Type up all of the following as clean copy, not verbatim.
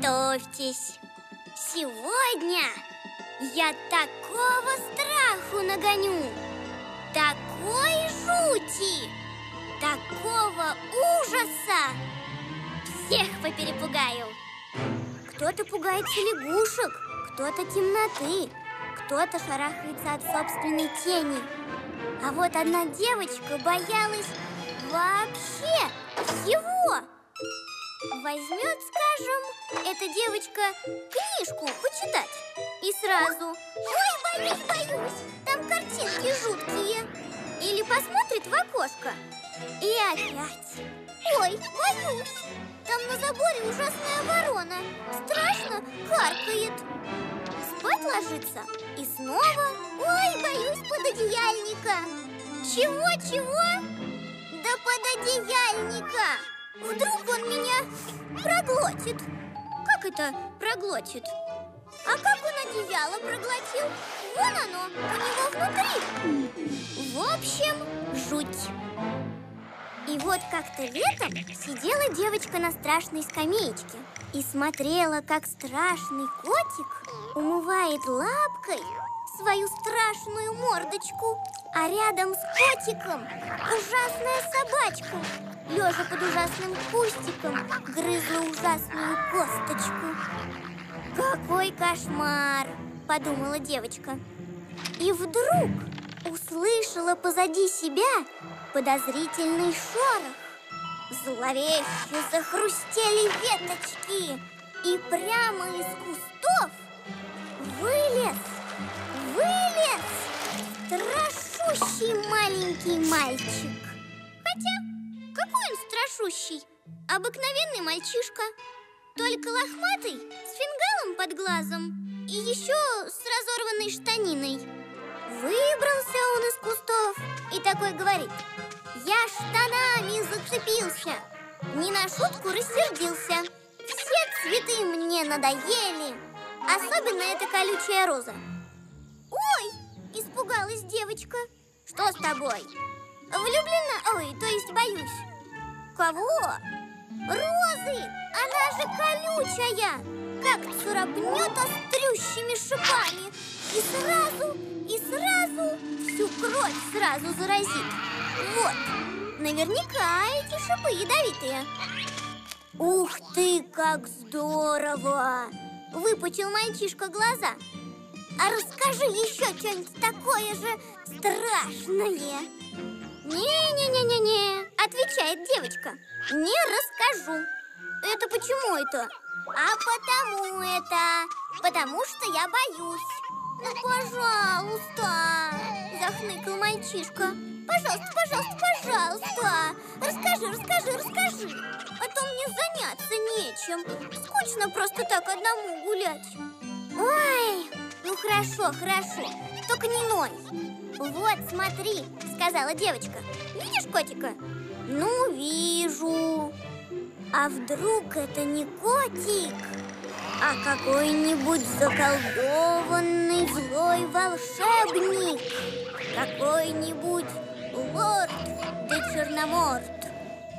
Готовьтесь. Сегодня я такого страху нагоню, такой жути, такого ужаса. Всех поперепугаю. Кто-то пугается лягушек, кто-то темноты, кто-то шарахается от собственной тени. А вот одна девочка боялась вообще всего. Возьмет, скажем, эта девочка книжку почитать и сразу: ой, боюсь, боюсь, там картинки жуткие. Или посмотрит в окошко и опять: ой, боюсь, там на заборе ужасная ворона, страшно каркает. Спать ложится и снова: ой, боюсь пододеяльника. Чего-чего? Да пододеяльника! Вдруг он меня проглотит. Как это проглотит? А как он одеяло проглотил? Вон оно, у него внутри. В общем, жуть. И вот как-то летом сидела девочка на страшной скамеечке и смотрела, как страшный котик умывает лапкой свою страшную мордочку, а рядом с котиком ужасная собачка, лежа под ужасным кустиком, грызла ужасную косточку. Какой кошмар, подумала девочка. И вдруг услышала позади себя подозрительный шорох. Зловеще захрустели веточки, и прямо из кустов вылез страшущий маленький мальчик. Хотя, какой он страшущий? Обыкновенный мальчишка. Только лохматый, с фингалом под глазом и еще с разорванной штаниной. Выбрался он из кустов и такой говорит: я штанами зацепился, не на шутку рассердился. Все цветы мне надоели, особенно эта колючая роза. Ой, испугалась девочка. Что с тобой? Влюблена? Ой, то есть боюсь. Кого? Розы! Она же колючая! Как царапнет острющими шипами! И сразу всю кровь сразу заразит. Вот, наверняка эти шипы ядовитые. Ух ты, как здорово! Выпучил мальчишка глаза. А расскажи еще что-нибудь такое же страшное. Не-не-не-не-не, отвечает девочка. Не расскажу. Это почему это? А потому это. Потому что я боюсь. Ну, пожалуйста, захныкал мальчишка. Пожалуйста, пожалуйста, пожалуйста. Расскажи. А то мне заняться нечем. Скучно просто так одному гулять. Ой, ну хорошо. Только не ной. Вот, смотри, сказала девочка. Видишь котика? Ну, вижу. А вдруг это не котик, а какой-нибудь заколдованный злой волшебник? Какой-нибудь лорд да черноморд?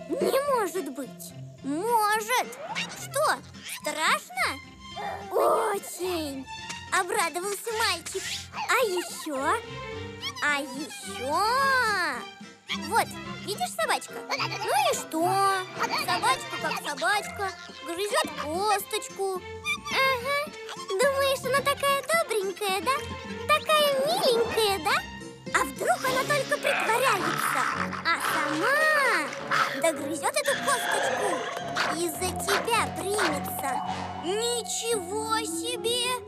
Не может быть. Может. Что, страшно? Очень. Обрадовался мальчик. А еще? Вот, видишь, собачка? Ну и что? Собачка как собачка, грызет косточку. Ага, думаешь, она такая добренькая, да? Такая миленькая, да? А вдруг она только притворяется, а сама догрызет эту косточку и за тебя примется. Ничего себе!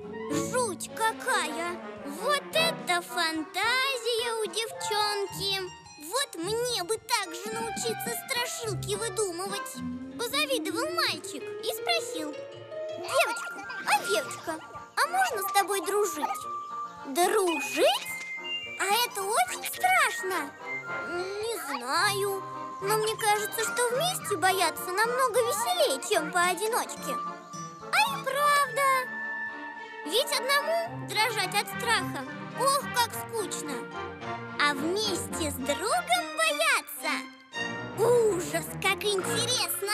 Жуть какая! Вот это фантазия у девчонки! Вот мне бы так же научиться страшилки выдумывать! Позавидовал мальчик и спросил: девочка, а можно с тобой дружить? Дружить? А это очень страшно! Не знаю, но мне кажется, что вместе бояться намного веселее, чем поодиночке. А и правда! Ведь одному дрожать от страха, ох, как скучно. А вместе с другом бояться — ужас, как интересно!